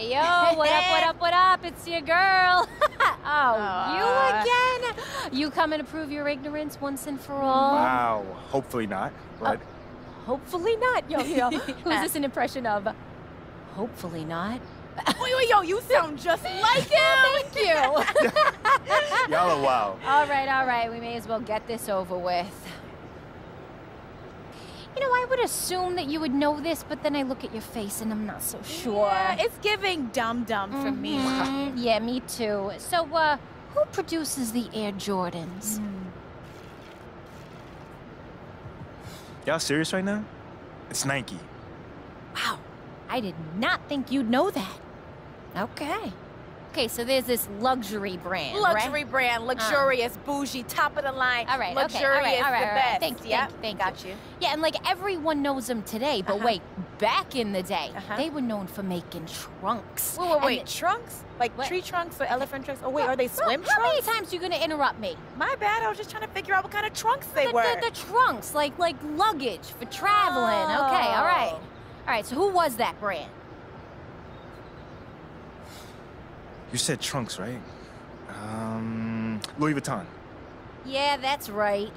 Hey, yo, what up, what up, what up? It's your girl. Oh, you again? You coming to prove your ignorance once and for all? Wow, hopefully not, but... hopefully not? Yo, who's this an impression of? Hopefully not. Yo, you sound just like him. Thank you. Y'all are wild. All right, we may as well get this over with. You know, I would assume that you would know this, but then I look at your face and I'm not so sure. Yeah, it's giving dum-dum for me. Yeah, me too. So, who produces the Air Jordans? Y'all serious right now? It's Nike. Wow. I did not think you'd know that. Okay. Okay, so there's this luxury brand, right? Luxurious, bougie, top of the line. All right, luxurious, the best. Thank you. Yeah, and like everyone knows them today, but wait, back in the day, they were known for making trunks. Wait, trunks? Like tree trunks or elephant trunks? Oh wait, are they swim trunks? How many times are you gonna interrupt me? My bad, I was just trying to figure out what kind of trunks they were. The trunks, like luggage for traveling. Oh. Okay, all right. All right, so who was that brand? You said trunks, right? Louis Vuitton. Yeah, that's right.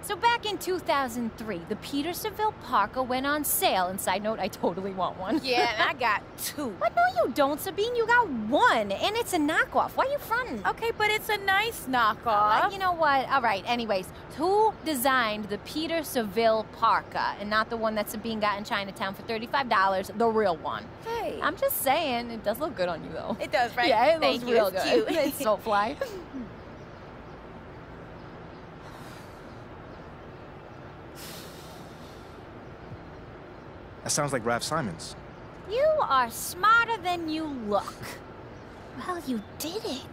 So back in 2003, the Peter Saville Parka went on sale. And side note, I totally want one. Yeah, and I got two. But no, you don't, Sabine. You got one, and it's a knockoff. Why are you fronting? Okay, but it's a nice knockoff. You know what? All right, anyways, who designed the Peter Saville Parka and not the one that Sabine got in Chinatown for $35, the real one? Hey. I'm just saying, it does look good on you, though. It does, right? Yeah, it looks real good. Cute. It's so fly. That sounds like Raf Simons. You are smarter than you look. Well, you did it.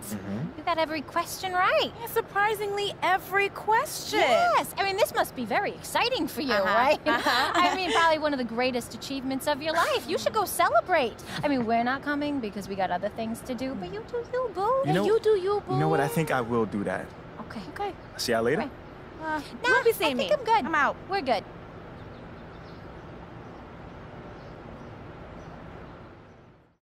You got every question right. Yeah, surprisingly, every question. Yes. I mean, this must be very exciting for you, right? I mean, probably one of the greatest achievements of your life. You should go celebrate. I mean, we're not coming because we got other things to do, but you do you, boo. You do you, boo. You know what? I think I will do that. Okay. Okay. See y'all later. Okay. No, I think I'm good. I'm out. We're good.